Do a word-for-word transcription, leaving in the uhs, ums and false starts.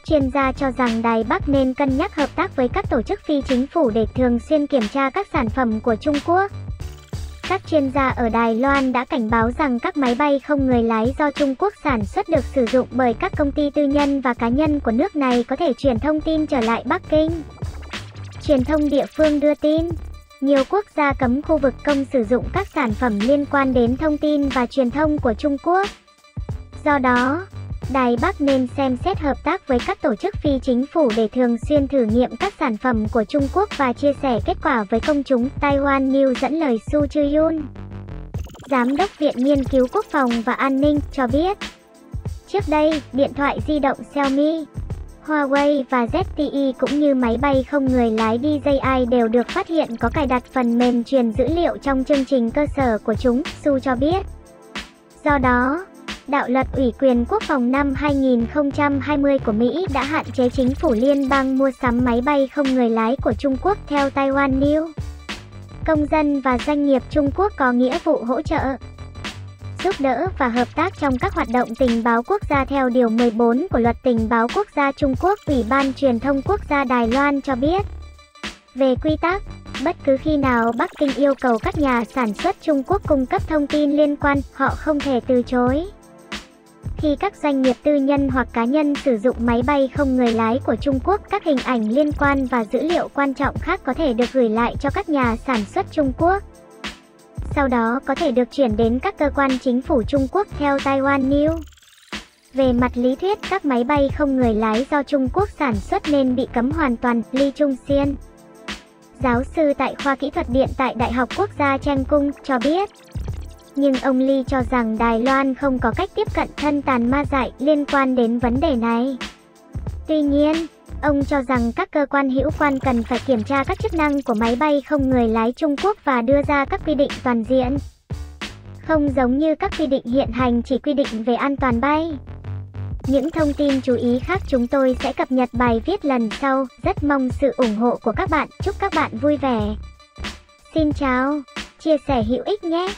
Các chuyên gia cho rằng Đài Bắc nên cân nhắc hợp tác với các tổ chức phi chính phủ để thường xuyên kiểm tra các sản phẩm của Trung Quốc. Các chuyên gia ở Đài Loan đã cảnh báo rằng các máy bay không người lái do Trung Quốc sản xuất được sử dụng bởi các công ty tư nhân và cá nhân của nước này có thể chuyển thông tin trở lại Bắc Kinh. Truyền thông địa phương đưa tin, nhiều quốc gia cấm khu vực công sử dụng các sản phẩm liên quan đến thông tin và truyền thông của Trung Quốc. Do đó, Đài Bắc nên xem xét hợp tác với các tổ chức phi chính phủ để thường xuyên thử nghiệm các sản phẩm của Trung Quốc và chia sẻ kết quả với công chúng. Taiwan News dẫn lời Su Tzu-yun, Giám đốc Viện Nghiên cứu Quốc phòng và An ninh, cho biết. Trước đây, điện thoại di động Xiaomi, Huawei và Z T E cũng như máy bay không người lái D J I đều được phát hiện có cài đặt phần mềm truyền dữ liệu trong chương trình cơ sở của chúng, Su cho biết. Do đó, đạo luật Ủy quyền Quốc phòng năm hai nghìn không trăm hai mươi của Mỹ đã hạn chế chính phủ liên bang mua sắm máy bay không người lái của Trung Quốc. Theo Taiwan News, công dân và doanh nghiệp Trung Quốc có nghĩa vụ hỗ trợ, giúp đỡ và hợp tác trong các hoạt động tình báo quốc gia theo Điều mười bốn của Luật Tình báo Quốc gia Trung Quốc. Ủy ban Truyền thông Quốc gia Đài Loan cho biết. Về quy tắc, bất cứ khi nào Bắc Kinh yêu cầu các nhà sản xuất Trung Quốc cung cấp thông tin liên quan, họ không thể từ chối. Khi các doanh nghiệp tư nhân hoặc cá nhân sử dụng máy bay không người lái của Trung Quốc, các hình ảnh liên quan và dữ liệu quan trọng khác có thể được gửi lại cho các nhà sản xuất Trung Quốc. Sau đó có thể được chuyển đến các cơ quan chính phủ Trung Quốc, theo Taiwan News. Về mặt lý thuyết, các máy bay không người lái do Trung Quốc sản xuất nên bị cấm hoàn toàn. Li Chung-hsien, giáo sư tại khoa kỹ thuật điện tại Đại học Quốc gia Cheng Kung, cho biết. Nhưng ông Li cho rằng Đài Loan không có cách tiếp cận thân tàn ma dại liên quan đến vấn đề này. Tuy nhiên, ông cho rằng các cơ quan hữu quan cần phải kiểm tra các chức năng của máy bay không người lái Trung Quốc và đưa ra các quy định toàn diện. Không giống như các quy định hiện hành chỉ quy định về an toàn bay. Những thông tin chú ý khác chúng tôi sẽ cập nhật bài viết lần sau. Rất mong sự ủng hộ của các bạn. Chúc các bạn vui vẻ. Xin chào, chia sẻ hữu ích nhé!